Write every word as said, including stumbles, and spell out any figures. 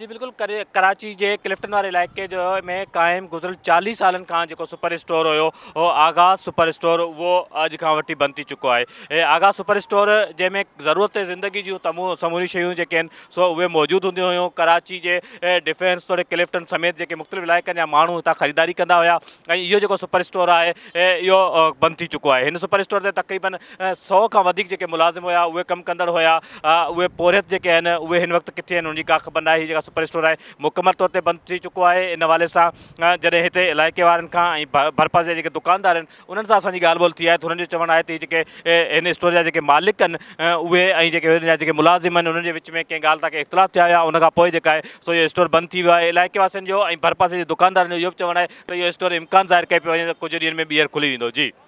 जी बिल्कुल करे, कराची जे क्लिफ्टन वारे इलाइक़े जो में क़ाइम गुज़िरियल चालीह सालनि खां जेको सुपर स्टोर हुयो उहो आगाज़ सुपर स्टोर उहो अॼु खां वठी बंदि थी चुको आहे। ऐं आगाज़ सुपर स्टोर जंहिंमें ज़रूरत ज़िंदगी जूं तमामु समूरी शयूं जेके आहिनि सो उहे मौजूदु हूंदियूं हुयूं। कराची जे डिफेंस तौरे क्लिफ्टन समेत जेके मुख़्तलिफ़ इलाइक़नि जा माण्हू हुतां ख़रीदारी कंदा हुया ऐं इहो जेको सुपर स्टोर आहे इहो बंदि थी चुको आहे। हिन सुपर स्टोर ते तक़रीबन सौ खां वधीक जेके मुलाज़िम हुया उहे कमु कंदड़ हुया उहे पोरियत जेके आहिनि उहे हिन वक़्तु किथे आहिनि उनजी का ख़बर न आहे। सुपर स्टोर है मुकम्मल तौर पर बंद थी चुको है। इन हवाले से जैसे इतने इलाके वालों का भरपास जो दुकानदार उन्होंने असानी गाल बोल थी है तो उन्होंने चवण है तो इन स्टोर के मालिक उ मुलाजिम उन्होंने विच में कें गाल के इख्तिलाफ़ थे उनका है सो ये स्टोर बंद थी है। इलाके वासन भरपास दुकानदार यो भी चवण है तो ये स्टोर इम्कान जाहिर किया पे कुछ ढीन में बीहर खुली वो जी।